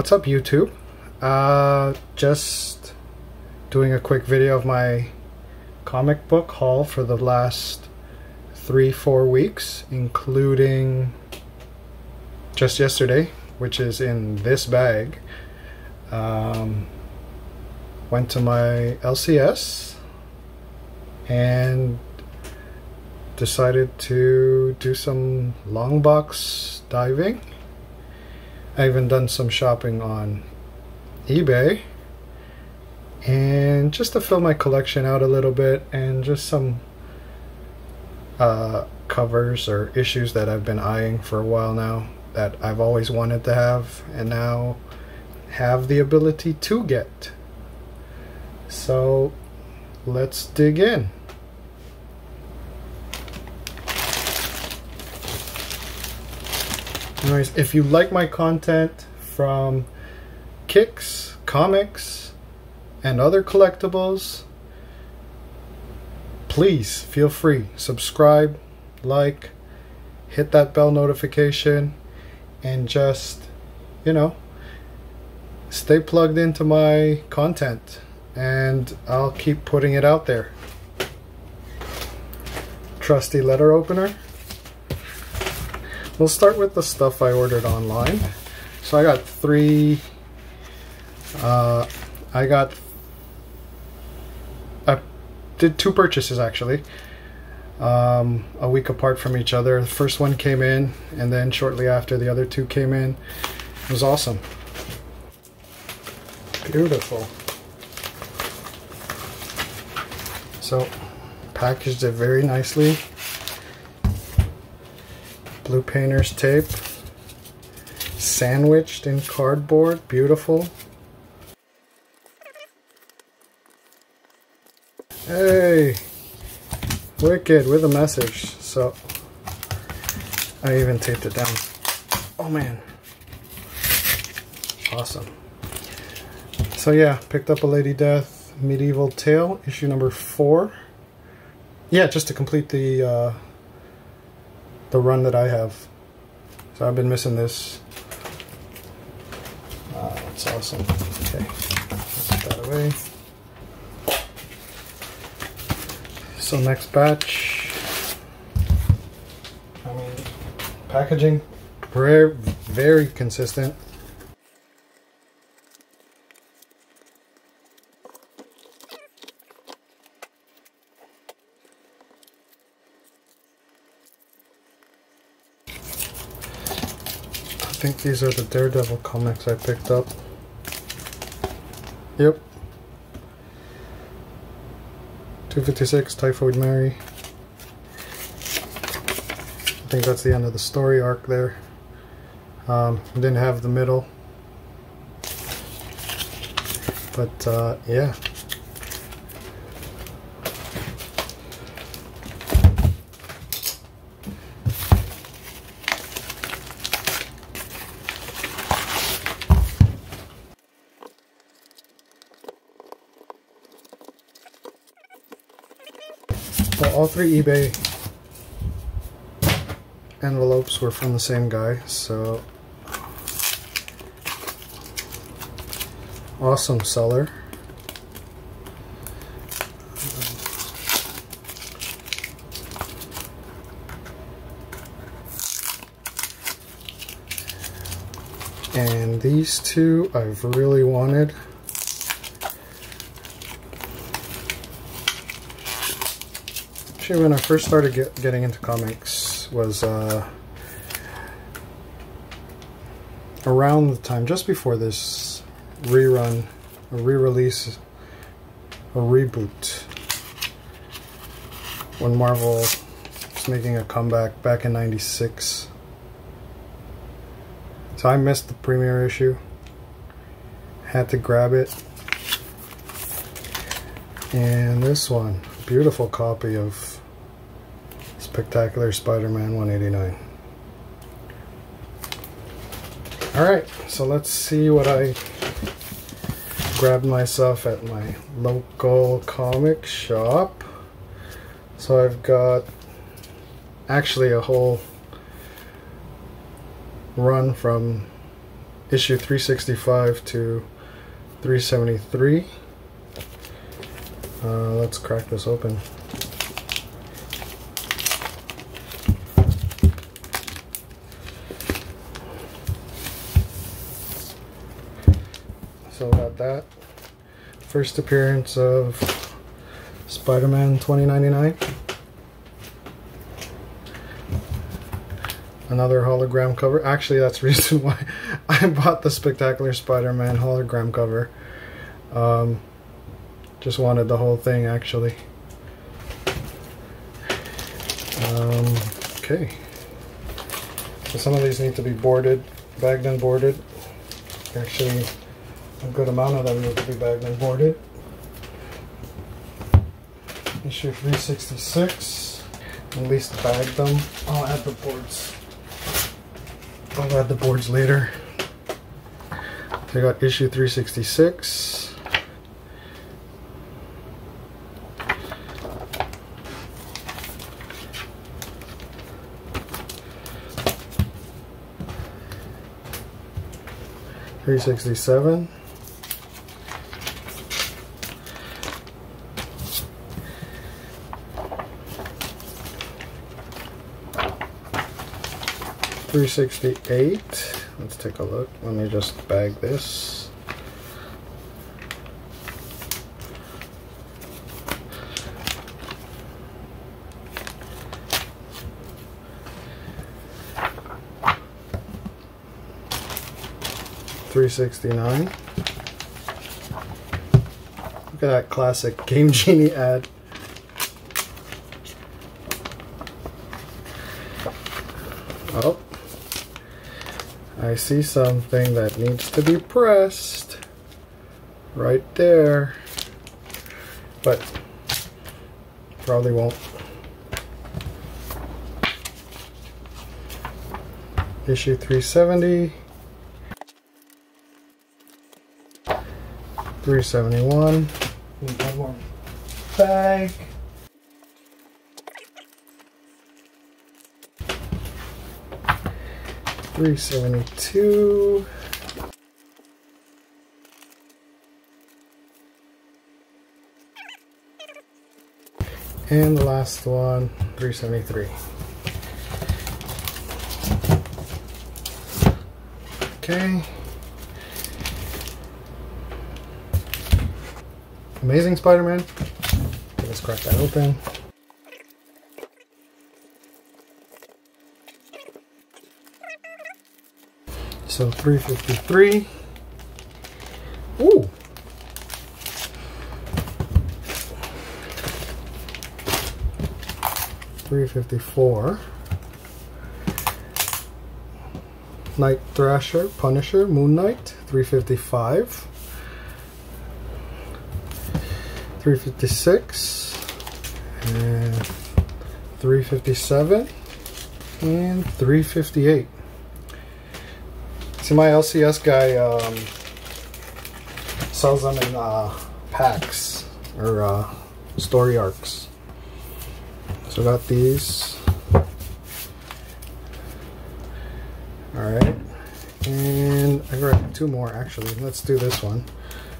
What's up, YouTube? Just doing a quick video of my comic book haul for the last 3-4 weeks, including just yesterday, which is in this bag. Went to my LCS and decided to do some long box diving. I even done some shopping on eBay, and just to fill my collection out a little bit, and just some covers or issues that I've been eyeing for a while now that I've always wanted to have and now have the ability to get. So let's dig in. Anyways, if you like my content from Kicks, comics, and other collectibles, please feel free, subscribe, like, hit that bell notification, and just, you know, stay plugged into my content, and I'll keep putting it out there. Trusty letter opener. We'll start with the stuff I ordered online. So I got I did 2 purchases actually, a week apart from each other. The first one came in, and then shortly after the other 2 came in. It was awesome. Beautiful. So packaged it very nicely. Blue painter's tape, sandwiched in cardboard, beautiful. Hey, wicked, with a message. So I even taped it down. Oh man, awesome. So yeah, picked up a Lady Death Medieval Tale, issue number 4. Yeah, just to complete the run that I have. So I've been missing this. That's awesome. Okay, put that away. So next batch. I mean, packaging, very consistent. I think these are the Daredevil comics I picked up. Yep. 256, Typhoid Mary. I think that's the end of the story arc there. Didn't have the middle. But yeah. So all 3 eBay envelopes were from the same guy, so awesome seller. And these 2 I've really wanted. When I first started getting into comics was around the time just before this rerun, a re-release, a reboot, when Marvel was making a comeback back in '96. So I missed the premiere issue, had to grab it. And this one, beautiful copy of Spectacular Spider-Man 189. Alright, so let's see what I grabbed myself at my local comic shop. So I've got actually a whole run from issue 365 to 373. Let's crack this open. So about that, first appearance of Spider-Man 2099. Another hologram cover. Actually, that's the reason why I bought the Spectacular Spider-Man hologram cover. Just wanted the whole thing, actually. Okay. So some of these need to be boarded, bagged and boarded. Actually, a good amount of them need to be bagged and boarded. Issue 366. At least bag them. I'll add the boards. I'll add the boards later. So I got issue 366. $367. $368. Let's take a look. Let me just bag this. $369. Look at that classic Game Genie ad. Oh, I see something that needs to be pressed right there, but probably won't. Issue 370. 371. Need one more bag. 372. 373. Okay. Amazing Spider-Man. Let's crack that open. So 353. Ooh. $354. Night Thrasher, Punisher, Moon Knight, $355. $356 and $357 and $358. See, my LCS guy sells them in packs or story arcs. So got these. All right, and I got two more actually. Let's do this one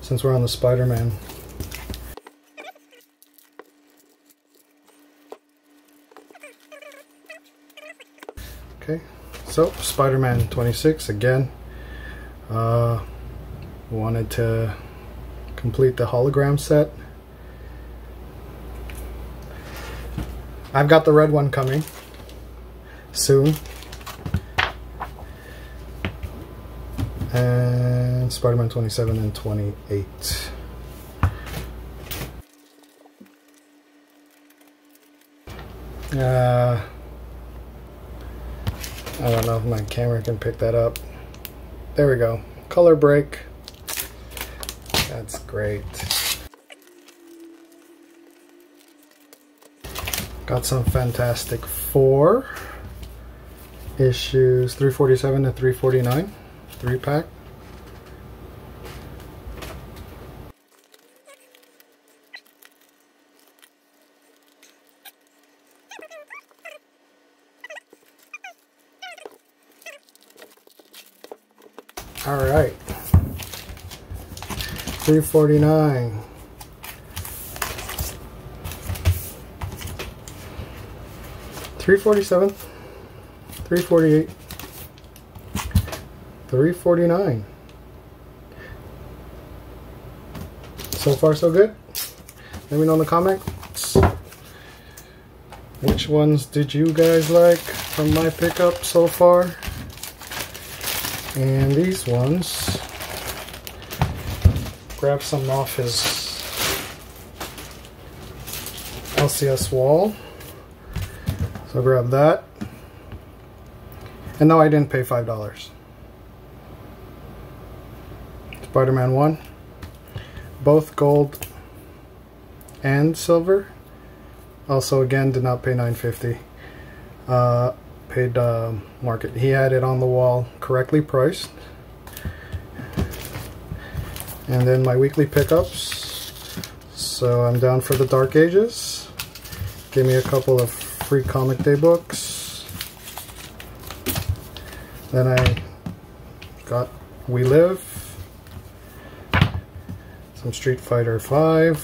since we're on the Spider-Man. Okay, so Spider-Man 26 again. Wanted to complete the hologram set. I've got the red one coming soon. And Spider-Man 27 and 28. I don't know if my camera can pick that up. There we go. Color break. That's great. Got some Fantastic Four. Issues 347 to 349. 3-pack. All right. 349. $347, $348, $349. So far, so good. Let me know in the comments which ones did you guys like from my pickup so far. And these ones, grab some off his LCS wall. So grab that. And no, I didn't pay $5. Spider-Man 1. Both gold and silver. Also, again, did not pay $9.50. Paid market. He had it on the wall correctly priced. And then my weekly pickups. So I'm down for the Dark Ages. Give me a couple of free comic day books. Then I got We Live, some Street Fighter V.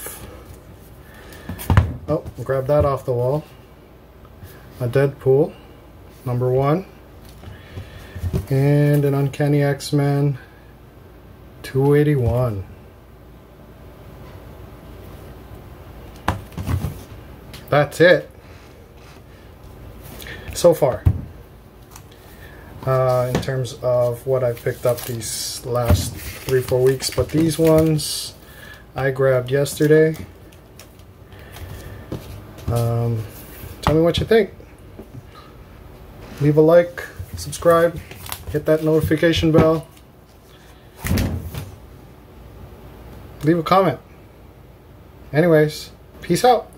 Oh, grab that off the wall. A Deadpool, #1, and an Uncanny X-Men 281. That's it. So far, in terms of what I've picked up these last 3-4 weeks, but these ones I grabbed yesterday. Tell me what you think. Leave a like, subscribe, hit that notification bell, leave a comment. Anyways, peace out.